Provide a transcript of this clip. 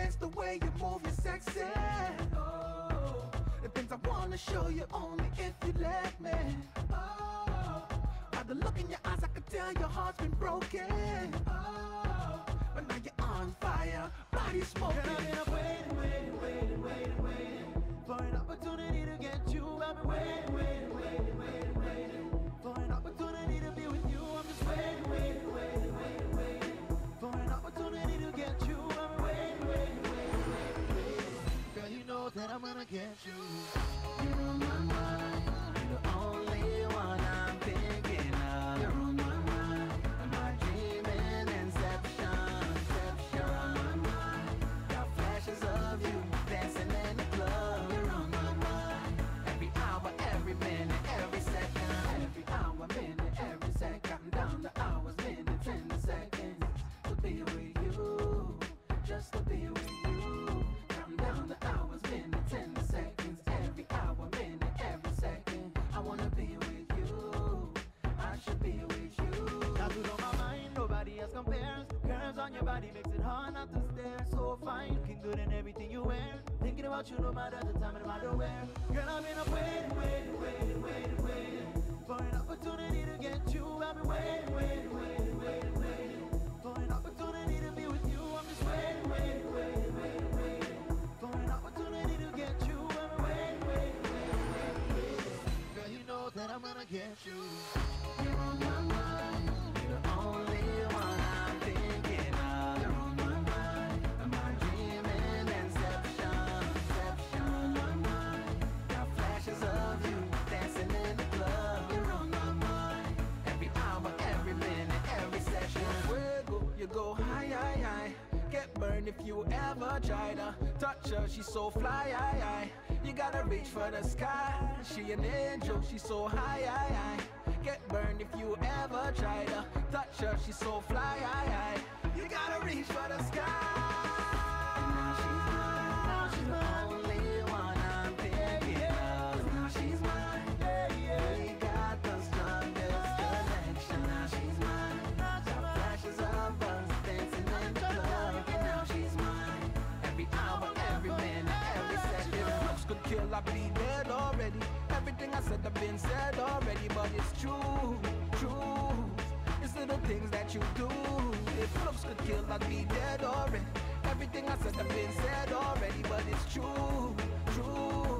dance, the way you move, you're sexy. Oh, the things I wanna show you, only if you let me. Oh, by the look in your eyes, I can tell your heart's been broken. Oh, but now you're on fire, body smoking. And I've been waiting for an opportunity to get you. I've been waiting for an opportunity to be with you. I'm just waiting for an opportunity to get you. I'm waiting. Girl, you know that I'm gonna get you. You're on my mind, you're the only one I'm thinking of. You're on my mind, my dream and inception. You're on my mind, got flashes of you dancing in the club. You're on my mind, every hour, every minute, every second. Every hour, minute, every second. I'm down to hours, minutes, and the seconds to be with you, just to be with you. I'm down to hours, minutes, and the seconds. Every hour, minute, every second. I wanna be with you. I should be with you. That's who's on my mind. Nobody else compares. Curves on your body makes it hard not to stare. So fine, looking good in everything you wear. Thinking about you no matter the time and no matter where. Girl, I've been waiting for an opportunity to get you. I've been waiting for an opportunity to be with you. I'm just waiting for an opportunity to get you. I've been waiting. Girl, you know that I'm gonna get you. You're on my mind, you're the only one I'm thinking of. You're on my mind, and my dream and inception. You're on my mind, got flashes of you dancing in the club. You're on my mind, every hour, every minute, every session. Wiggle, you go high. Get burned if you ever try to touch her, she's so fly, you gotta reach for the sky. She an angel, she's so high, Get burned if you ever try to touch her, she's so fly, you gotta reach for the sky. And now she's mine, only one I'm thinking of. Now she's mine, we got the strongest connection. Now she's mine, got flashes of us dancing in the club. Now she's mine, every hour, every minute, every second. If looks could kill, I'd be dead already. Everything I said, I've been said already. But it's true, it's little things that you do. If looks could kill, I'd be dead already. Everything I said, I've been said already. But it's true.